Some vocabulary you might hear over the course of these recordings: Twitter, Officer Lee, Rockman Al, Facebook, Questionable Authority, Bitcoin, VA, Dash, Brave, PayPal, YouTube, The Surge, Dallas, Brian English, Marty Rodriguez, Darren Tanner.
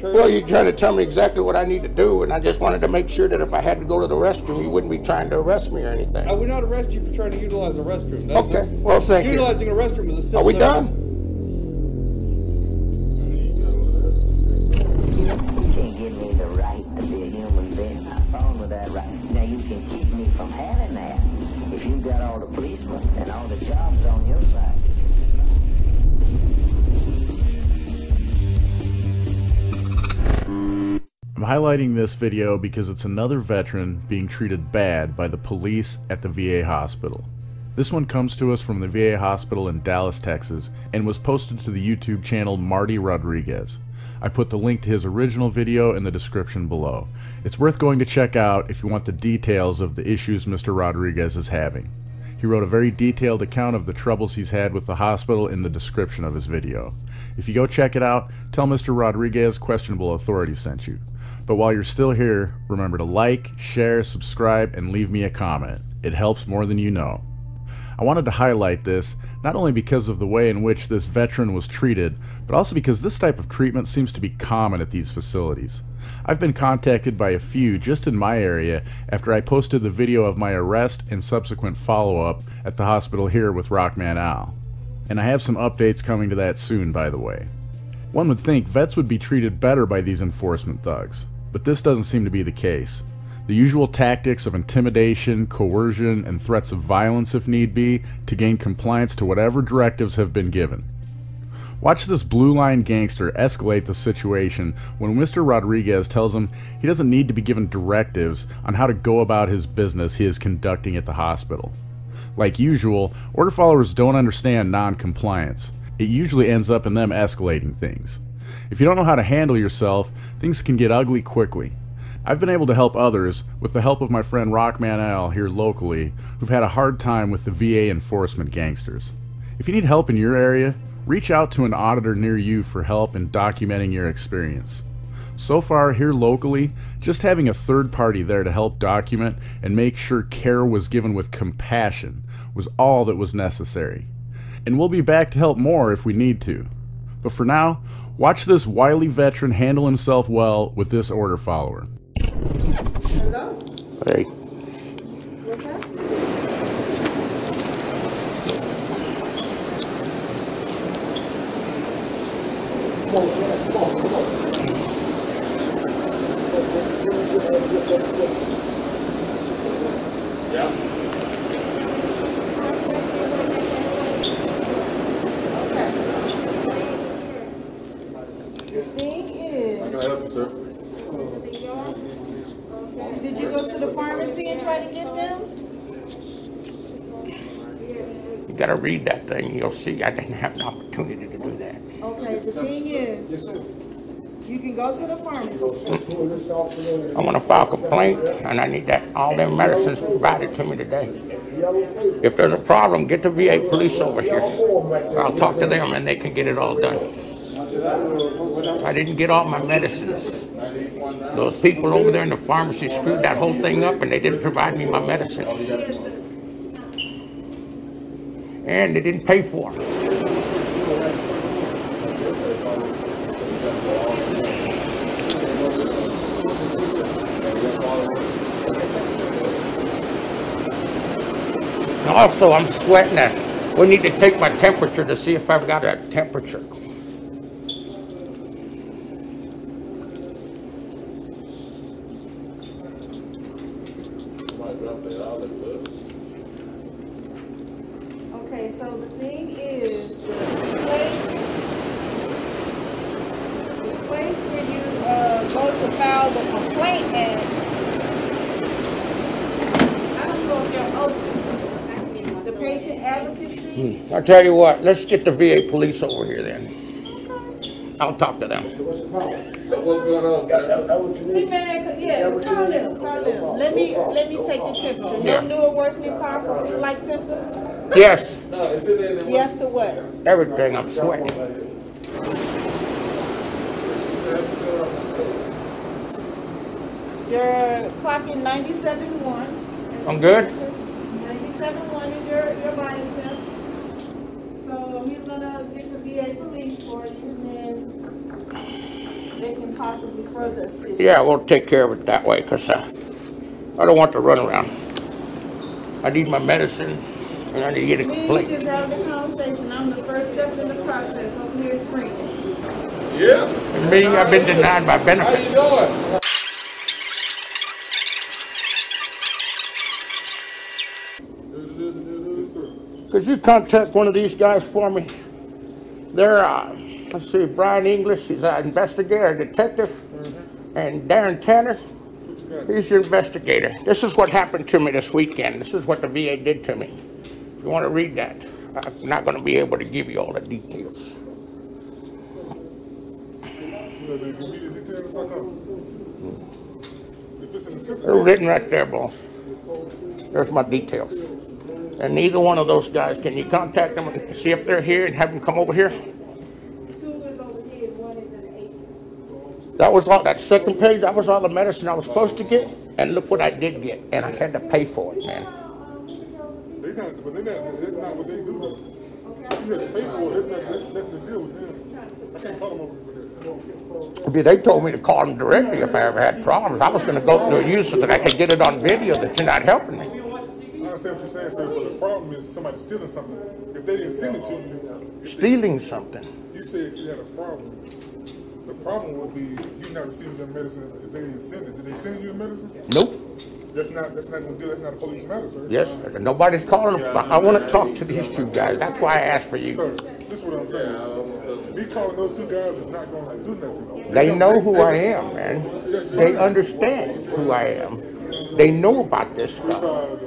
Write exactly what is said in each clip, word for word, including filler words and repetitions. true? Well, you're trying to tell me exactly what I need to do, and I just wanted to make sure that if I had to go to the restroom, you wouldn't be trying to arrest me or anything. I would not arrest you for trying to utilize a restroom. That's okay. A, well, thank utilizing you. Utilizing a restroom is a civil. Are we done? Thing. I'm highlighting this video because it's another veteran being treated bad by the police at the V A hospital. This one comes to us from the V A hospital in Dallas, Texas, and was posted to the YouTube channel Marty Rodriguez. I put the link to his original video in the description below. It's worth going to check out if you want the details of the issues Mister Rodriguez is having. He wrote a very detailed account of the troubles he's had with the hospital in the description of his video. If you go check it out, tell Mister Rodriguez Questionable Authority sent you. But while you're still here, remember to like, share, subscribe, and leave me a comment. It helps more than you know. I wanted to highlight this, not only because of the way in which this veteran was treated, but also because this type of treatment seems to be common at these facilities. I've been contacted by a few just in my area after I posted the video of my arrest and subsequent follow-up at the hospital here with Rockman Al. And I have some updates coming to that soon, by the way. One would think vets would be treated better by these enforcement thugs, but this doesn't seem to be the case. The usual tactics of intimidation, coercion, and threats of violence if need be to gain compliance to whatever directives have been given. Watch this blue line gangster escalate the situation when Mister Rodriguez tells him he doesn't need to be given directives on how to go about his business he is conducting at the hospital. Like usual, order followers don't understand non-compliance. It usually ends up in them escalating things. If you don't know how to handle yourself, things can get ugly quickly. I've been able to help others with the help of my friend Rockman Al here locally, who've had a hard time with the V A enforcement gangsters. If you need help in your area, reach out to an auditor near you for help in documenting your experience. So far here locally, just having a third party there to help document and make sure care was given with compassion was all that was necessary. And we'll be back to help more if we need to. But for now, watch this wily veteran handle himself well with this order follower. Hello? Hey. What's up? Come on, sir. Come on, come on. Yeah. The thing is... I can help you, sir. Did you go to the pharmacy and try to get them? You gotta read that thing. You'll see. I didn't have the opportunity to do that. Okay, the thing is, you can go to the pharmacy. I want to file a complaint, and I need that all their medicines provided to me today. If there's a problem, get the V A police over here. I'll talk to them, and they can get it all done. I didn't get all my medicines. Those people over there in the pharmacy screwed that whole thing up, and they didn't provide me my medicine. And they didn't pay for it. And also, I'm sweating that we need to take my temperature to see if I've got a temperature. Okay, so the thing is, the place, the place where you uh, go to file the complaint at, I don't know if they're open. The patient advocacy. Hmm. I'll tell you what, let's get the V A police over here then. Okay. I'll talk to them. What's the problem? What's going on? That's what you need. Yeah, call them, call them. Let me, let me take the temperature. Yeah. You knew it worsening cough-like symptoms? Yes. Yes to what? Everything. I'm sweating. You're clocking ninety-seven point one. I'm good? ninety-seven point one is your, your body temp. So he's going to get the V A police for you. And they can possibly further assist. Yeah, we'll take care of it that way, because uh, I don't want to run around. I need my medicine, and I need to get a complaint. We just have the conversation. I'm the first step in the process. I'm here screaming. Yeah. And me, I've been denied my benefits. How you doing? Could you contact one of these guys for me? They're, uh, let's see, Brian English, he's an investigator, detective, mm-hmm. and Darren Tanner, he's the investigator. This is what happened to me this weekend. This is what the V A did to me. If you want to read that, I'm not going to be able to give you all the details. They're written right there, boss. There's my details. And neither one of those guys, can you contact them and see if they're here and have them come over here? That was all, that second page, that was all the medicine I was supposed to get. And look what I did get. And I had to pay for it, man. They not, but they not, that's not what they do. You had to pay for it, that's nothing to deal with them. I can't call them over for that. Yeah, they told me to call them directly if I ever had problems. I was going to go to you so that I could get it on video that you're not helping me. I understand what you're saying, sir, but the problem is somebody stealing something. If they didn't send it to you... Stealing they, something? You said if you had a problem. The problem would be if you're not receiving their medicine, if they didn't send it. Did they send you the medicine? Nope. That's not, that's not going to do That's not a police matter, sir. Yes, uh, nobody's calling them. I want to talk to these two guys. That's why I asked for you. Sir, this is what I'm saying. Me calling those two guys is not going to do nothing. They, they know who they, I am, man. They, they understand who I am. They know about this stuff.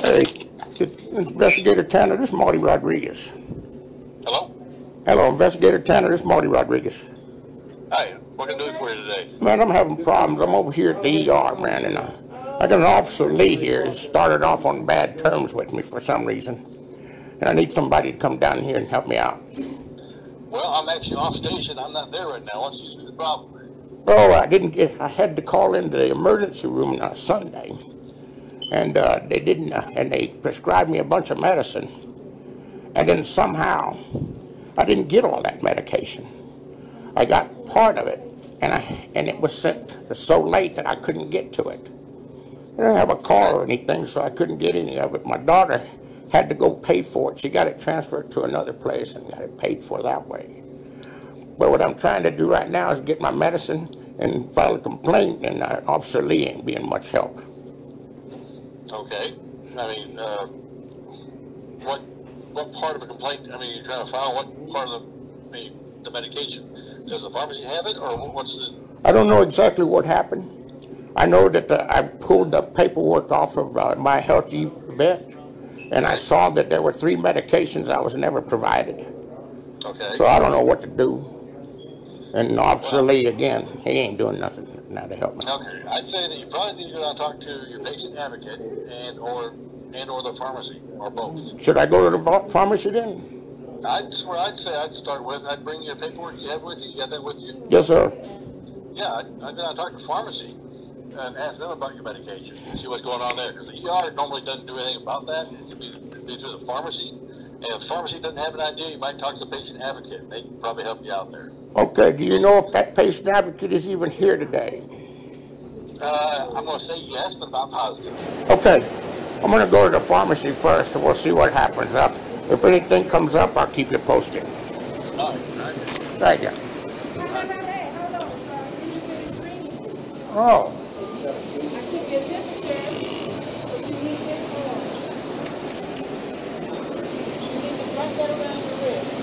Hey, Investigator Tanner, this is Marty Rodriguez. Hello? Hello, Investigator Tanner, this is Marty Rodriguez. Hey, what can I do for you today? Man, I'm having problems. I'm over here at the E R, man, and uh, I got an Officer Lee here who started off on bad terms with me for some reason. And I need somebody to come down here and help me out. Well, I'm actually off station. I'm not there right now. What's usually the problem? Oh, I didn't get, I had to call into the emergency room on Sunday. And uh, they didn't, uh, and they prescribed me a bunch of medicine. And then somehow, I didn't get all that medication. I got part of it, and I and it was sent so late that I couldn't get to it. I didn't have a car or anything, so I couldn't get any of it. My daughter had to go pay for it. She got it transferred to another place and got it paid for that way. But what I'm trying to do right now is get my medicine and file a complaint, and uh, Officer Lee ain't being much help. Okay. I mean, uh, what what part of a complaint? I mean, you're trying to file what part of the I mean, the medication? Does the pharmacy have it, or what's the? I don't know exactly what happened. I know that the, I pulled the paperwork off of uh, my healthy vet, and I saw that there were three medications I was never provided. Okay. So I don't know what to do. And Officer well, Lee again, he ain't doing nothing. Now to help me. Okay, I'd say that you probably need to go out and talk to your patient advocate and or and or the pharmacy or both. Should I go to the pharmacy then? I'd swear I'd say I'd start with I'd bring your paperwork you have with you. You got that with you? Yes, sir. Yeah, I'd, I'd go out and talk to the pharmacy and ask them about your medication. See what's going on there because the E R normally doesn't do anything about that. It could be, it'd be through the pharmacy. And if the pharmacy doesn't have an idea, you might talk to the patient advocate. They can probably help you out there. Okay, do you know if that patient advocate is even here today? Uh, I'm going to say yes, but not positive. Okay, I'm going to go to the pharmacy first, and we'll see what happens up. If anything comes up, I'll keep you posted. All right, all right. Thank you. Oh. I took your temperature. You need this one. You need to wrap that around your wrist.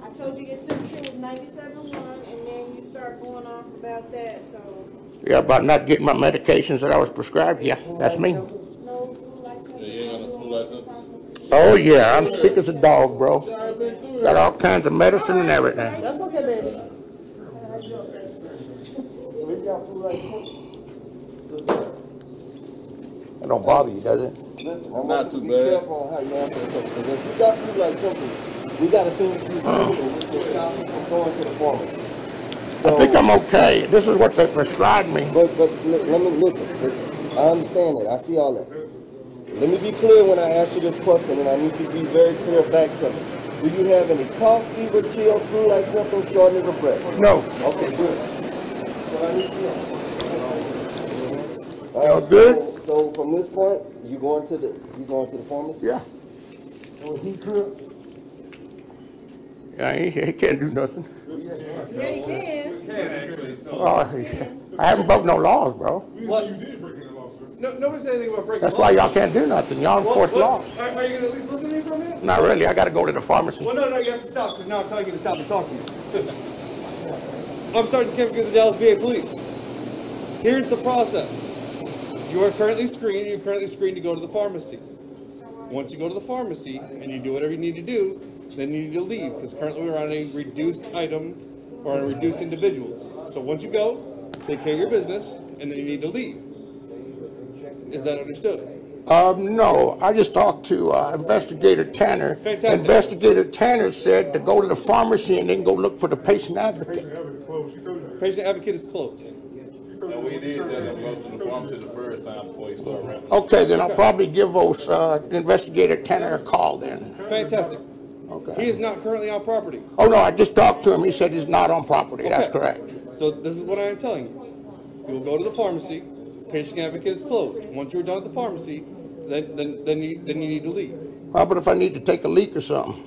I told you your temperature was ninety-seven point one, and then you start going off about that, so... Yeah, about not getting my medications that I was prescribed? Yeah, that's me. No flu license? Yeah, you ain't got no flu license. Oh, yeah, I'm sick as a dog, bro. Got all kinds of medicine and everything. That's okay, baby. That don't bother you, does it? Not too bad. Be careful on how you answer the question, because if you got flu like something... We got to see if you can stop him from going to the pharmacy. So, I think I'm okay. This is what they prescribed me. But, but let me listen, listen. I understand that. I see all that. Let me be clear when I ask you this question, and I need you to be very clear back to me. Do you have any cough, fever, chill, flu-like symptoms, shortness of breath? No. Okay, good. So I need you know. All right, good. So, so from this point, you going to the you going to the pharmacy? Yeah. So is he clear? Yeah, he, he can't do nothing. Yeah, he can. He can actually. So. Oh, yeah. I haven't broke no laws, bro. What you did break no laws, sir. No, nobody said anything about breaking. That's why y'all can't do nothing. Y'all enforce laws. Are, are you gonna at least listen to me for a minute? Not really. I gotta go to the pharmacy. Well, no, no, you have to stop because now I'm telling you to stop and talk to you. I'm Sergeant Kevin with the Dallas V A Police. Here's the process. You are currently screened. You're currently screened to go to the pharmacy. Once you go to the pharmacy and you do whatever you need to do, then you need to leave because currently we're on a reduced item or on reduced individuals. So once you go, take care of your business, and then you need to leave. Is that understood? Um, no, I just talked to uh, Investigator Tanner. Fantastic. Investigator Tanner said to go to the pharmacy and then go look for the patient advocate. Patient advocate is closed. Patient advocate is closed. No, we did tell him go to the pharmacy the first time before he started wrapping. Okay, then I'll probably give those, uh, Investigator Tanner a call then. Fantastic. Okay. He is not currently on property. Oh, no, I just talked to him. He said he's not on property. Okay. That's correct. So this is what I am telling you. You will go to the pharmacy. Patient advocate is closed. Once you're done at the pharmacy, then then then you, then you need to leave. How about if I need to take a leak or something?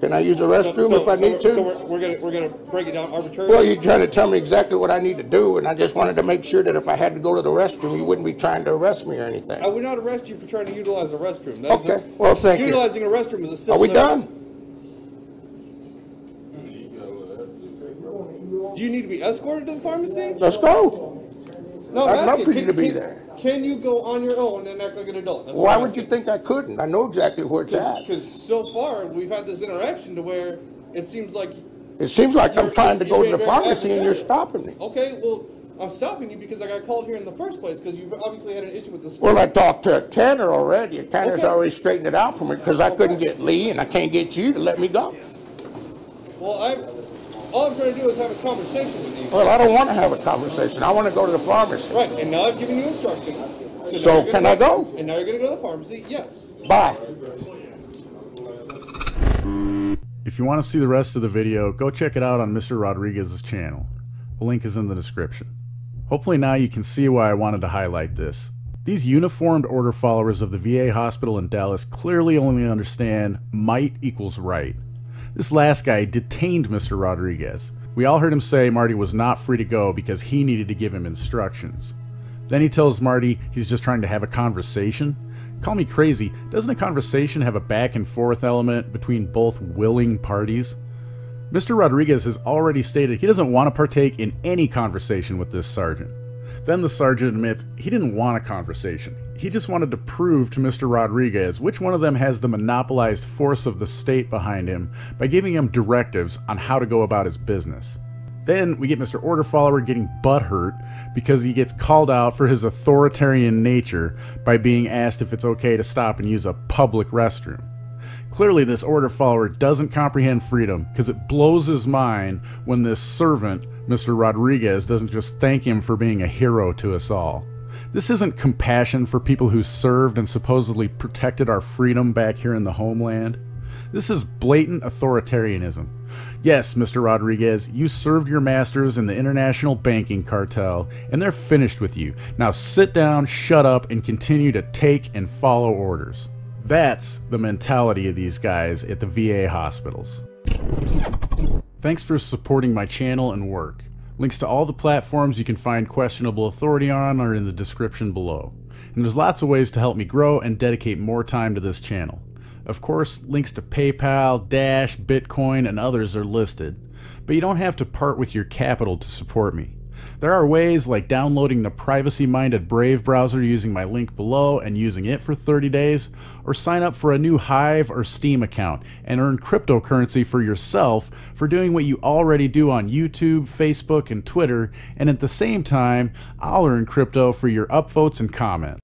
Can I use the restroom so, so, if I so need to? So we're, we're gonna we're gonna break it down arbitrarily. Well, you're trying to tell me exactly what I need to do, and I just wanted to make sure that if I had to go to the restroom, you wouldn't be trying to arrest me or anything. I would not arrest you for trying to utilize a restroom. That okay. Is a, well, thank utilizing you. Utilizing a restroom is a civil. Are we done? Do you need to be escorted to the pharmacy? Let's go. No, I'd love for you to be there. Can you go on your own and act like an adult? That's why would you think I couldn't? I know exactly where it's at. Because so far we've had this interaction to where it seems like it seems like I'm trying to go to the pharmacy and you're stopping me. Okay, well I'm stopping you because I got called here in the first place because you obviously had an issue with the school. Well, I talked to Tanner already. Tanner's okay. already straightened it out for me because I okay. couldn't get Lee and I can't get you to let me go. Well, I. All I'm trying to do is have a conversation with you. Well, I don't want to have a conversation. I want to go to the pharmacy. Right, and now I've given you instructions. So, so can I go? And now you're going to go to the pharmacy? Yes. Bye. If you want to see the rest of the video, go check it out on Mister Rodriguez's channel. The link is in the description. Hopefully now you can see why I wanted to highlight this. These uniformed order followers of the V A hospital in Dallas clearly only understand might equals right. This last guy detained Mister Rodriguez. We all heard him say Marty was not free to go because he needed to give him instructions. Then he tells Marty he's just trying to have a conversation. Call me crazy, doesn't a conversation have a back and forth element between both willing parties? Mister Rodriguez has already stated he doesn't want to partake in any conversation with this sergeant. Then the sergeant admits he didn't want a conversation. He just wanted to prove to Mister Rodriguez which one of them has the monopolized force of the state behind him by giving him directives on how to go about his business. Then we get Mister Order Follower getting butthurt because he gets called out for his authoritarian nature by being asked if it's okay to stop and use a public restroom. Clearly this Order Follower doesn't comprehend freedom because it blows his mind when this servant, Mister Rodriguez, doesn't just thank him for being a hero to us all. This isn't compassion for people who served and supposedly protected our freedom back here in the homeland. This is blatant authoritarianism. Yes, Mister Rodriguez, you served your masters in the international banking cartel, and they're finished with you. Now sit down, shut up, and continue to take and follow orders. That's the mentality of these guys at the V A hospitals. Thanks for supporting my channel and work. Links to all the platforms you can find Questionable Authority on are in the description below. And there's lots of ways to help me grow and dedicate more time to this channel. Of course, links to PayPal, Dash, Bitcoin, and others are listed. But you don't have to part with your capital to support me. There are ways like downloading the privacy-minded Brave browser using my link below and using it for thirty days, or sign up for a new Hive or Steam account and earn cryptocurrency for yourself for doing what you already do on YouTube, Facebook, and Twitter, and at the same time, I'll earn crypto for your upvotes and comments.